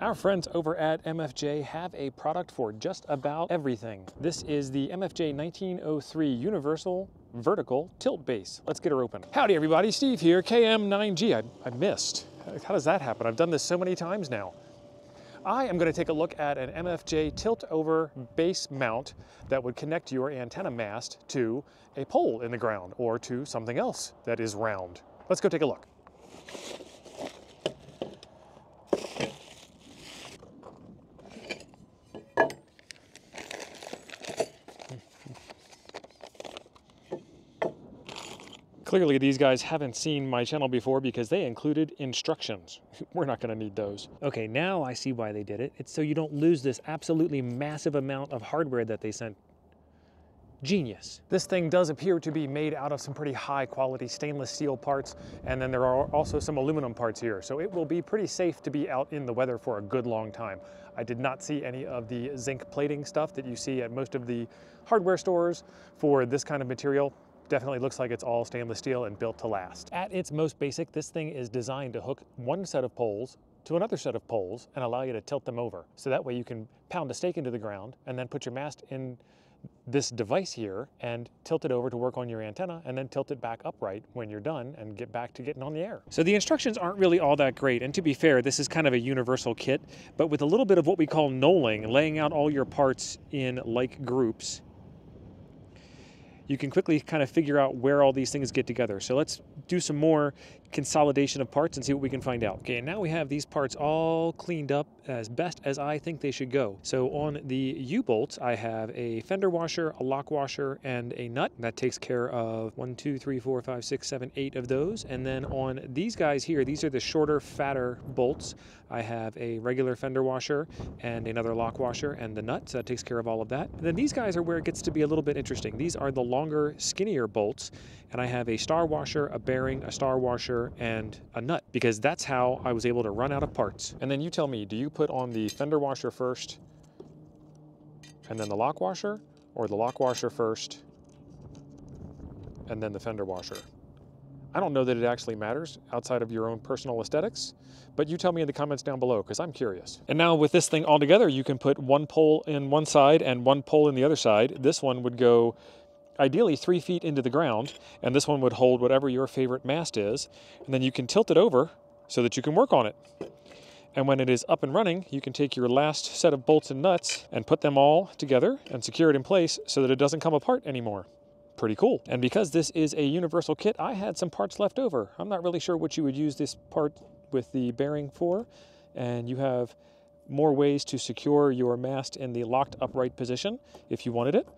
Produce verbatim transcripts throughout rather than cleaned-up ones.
Our friends over at M F J have a product for just about everything. This is the M F J nineteen oh three Universal Vertical Tilt Base. Let's get her open. Howdy everybody, Steve here, K M nine G. I, I missed. How does that happen? I've done this so many times now. I am going to take a look at an M F J tilt-over base mount that would connect your antenna mast to a pole in the ground or to something else that is round. Let's go take a look. Clearly these guys haven't seen my channel before because they included instructions. We're not gonna need those. Okay, now I see why they did it. It's so you don't lose this absolutely massive amount of hardware that they sent. Genius. This thing does appear to be made out of some pretty high quality stainless steel parts, and then there are also some aluminum parts here, so it will be pretty safe to be out in the weather for a good long time. I did not see any of the zinc plating stuff that you see at most of the hardware stores for this kind of material. Definitely looks like it's all stainless steel and built to last. At its most basic, this thing is designed to hook one set of poles to another set of poles and allow you to tilt them over. So that way you can pound a stake into the ground and then put your mast in this device here and tilt it over to work on your antenna, and then tilt it back upright when you're done and get back to getting on the air. So the instructions aren't really all that great, and to be fair, this is kind of a universal kit, but with a little bit of what we call knolling, laying out all your parts in like groups, you can quickly kind of figure out where all these things get together. So let's do some more consolidation of parts and see what we can find out. Okay, and now we have these parts all cleaned up as best as I think they should go. So on the U-bolts, I have a fender washer, a lock washer, and a nut. That takes care of one, two, three, four, five, six, seven, eight of those. And then on these guys here, these are the shorter, fatter bolts. I have a regular fender washer and another lock washer and the nut, so that takes care of all of that. And then these guys are where it gets to be a little bit interesting. These are the longer, skinnier bolts, and I have a star washer, a bearing, a star washer, and a nut, because that's how I was able to run out of parts. And then you tell me, do you put on the fender washer first and then the lock washer, or the lock washer first and then the fender washer? I don't know that it actually matters outside of your own personal aesthetics, but you tell me in the comments down below, because I'm curious. And now with this thing all together, you can put one pole in one side and one pole in the other side. This one would go ideally three feet into the ground, and this one would hold whatever your favorite mast is, and then you can tilt it over so that you can work on it. And when it is up and running, you can take your last set of bolts and nuts and put them all together and secure it in place so that it doesn't come apart anymore. Pretty cool. And because this is a universal kit, I had some parts left over. I'm not really sure what you would use this part with the bearing for, and you have more ways to secure your mast in the locked upright position if you wanted it,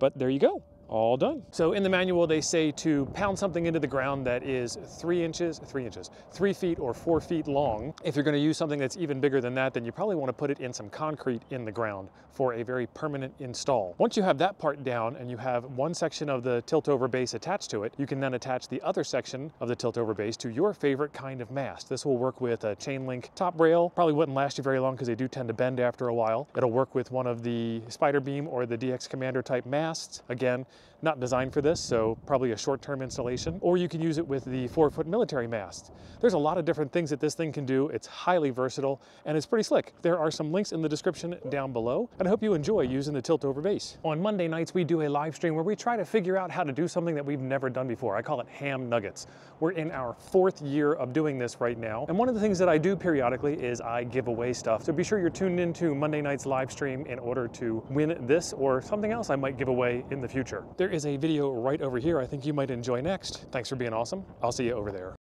but there you go. All done. So in the manual, they say to pound something into the ground that is three inches, three inches, three feet or four feet long. If you're gonna use something that's even bigger than that, then you probably wanna put it in some concrete in the ground for a very permanent install. Once you have that part down and you have one section of the tilt-over base attached to it, you can then attach the other section of the tilt-over base to your favorite kind of mast. This will work with a chain link top rail. Probably wouldn't last you very long because they do tend to bend after a while. It'll work with one of the Spider Beam or the D X Commander type masts. Again, not designed for this, so probably a short-term installation, or you can use it with the four-foot military mast. There's a lot of different things that this thing can do. It's highly versatile, and it's pretty slick. There are some links in the description down below, and I hope you enjoy using the tilt-over base. On Monday nights, we do a live stream where we try to figure out how to do something that we've never done before. I call it Ham Nuggets. We're in our fourth year of doing this right now, and one of the things that I do periodically is I give away stuff, so be sure you're tuned into Monday night's live stream in order to win this or something else I might give away in the future. There is a video right over here I think you might enjoy next. Thanks for being awesome. I'll see you over there.